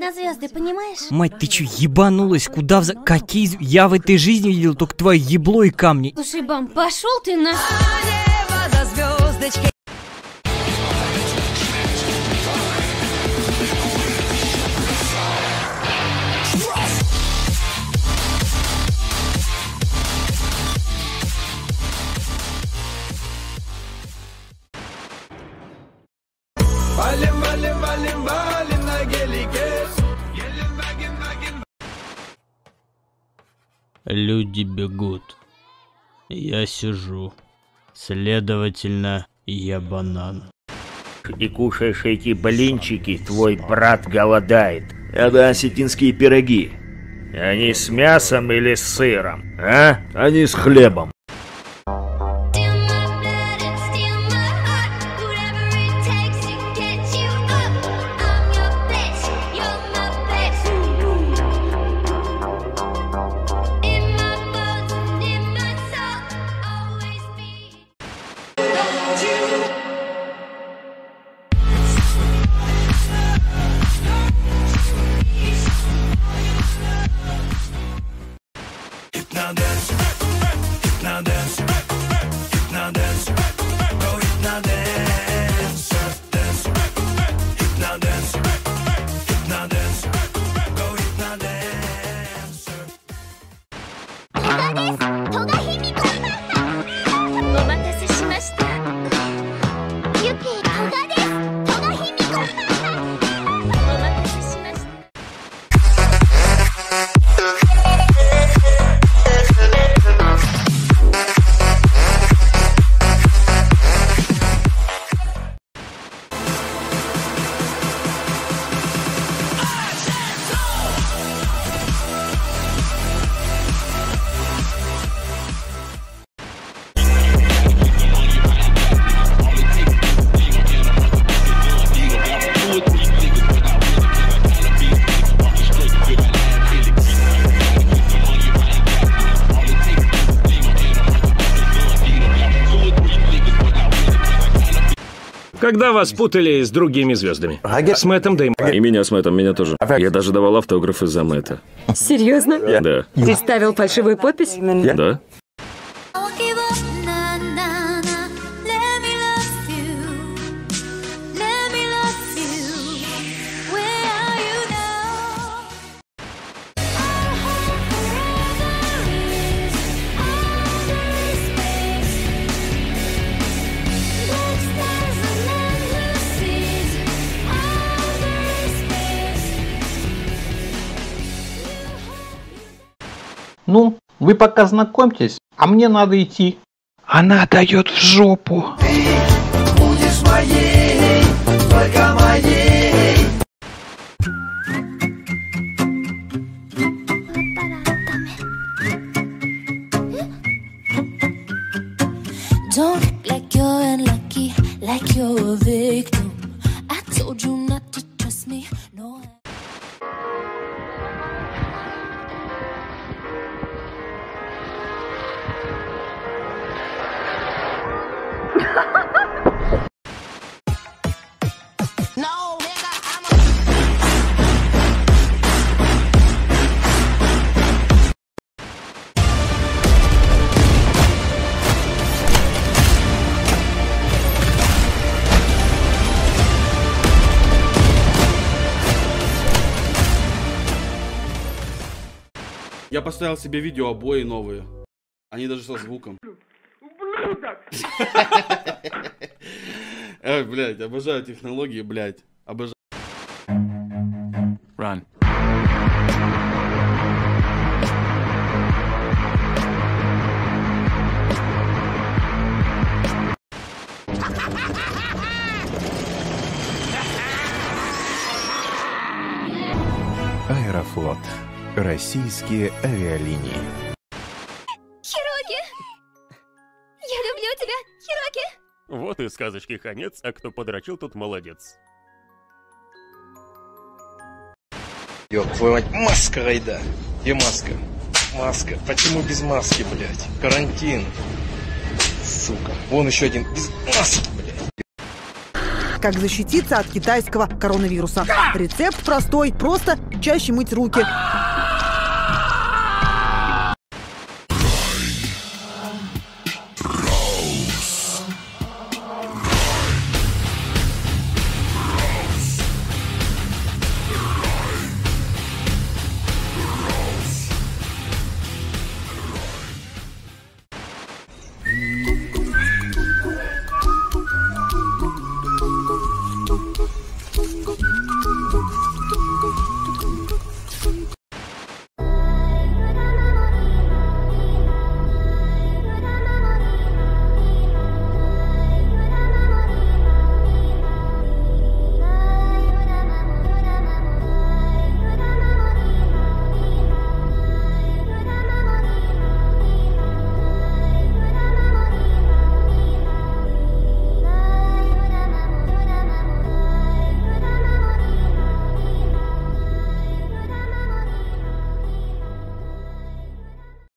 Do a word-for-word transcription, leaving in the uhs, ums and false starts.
На звезды, понимаешь? Мать, ты чё, ебанулась? Куда вза... Какие... Я в этой жизни видел только твои ебло и камни. Слушай, бам, пошел ты на... Валим, валим, валим, валим на гелике. Люди бегут. Я сижу. Следовательно, я банан. И кушаешь эти блинчики, твой брат голодает. Это осетинские пироги. Они с мясом или с сыром? А? Они с хлебом. Когда вас путали с другими звездами? С Мэттом Дэймоном. И меня с Мэттом, меня тоже. Я даже давал автографы за Мэтта. Серьезно? Да. Ты ставил фальшивую подпись? Да. Ну, вы пока знакомьтесь, а мне надо идти. Она дает в жопу. Ты будешь моей, только моей. Don't look like you're unlucky, like you're a victim. I told you not to trust me, no. Я поставил себе видео обои новые. Они даже со звуком. Ой, блядь, обожаю технологии, блядь. Обожаю. Run. Аэрофлот. Российские авиалинии. Хироки! Я люблю тебя, Хироки! Вот и сказочки конец, а кто подрочил, тот молодец. Ёб твою мать, маска, Райда. Где маска? Маска. Почему без маски, блядь? Карантин. Сука. Вон еще один без маски, блядь. Как защититься от китайского коронавируса? Рецепт простой. Просто чаще мыть руки.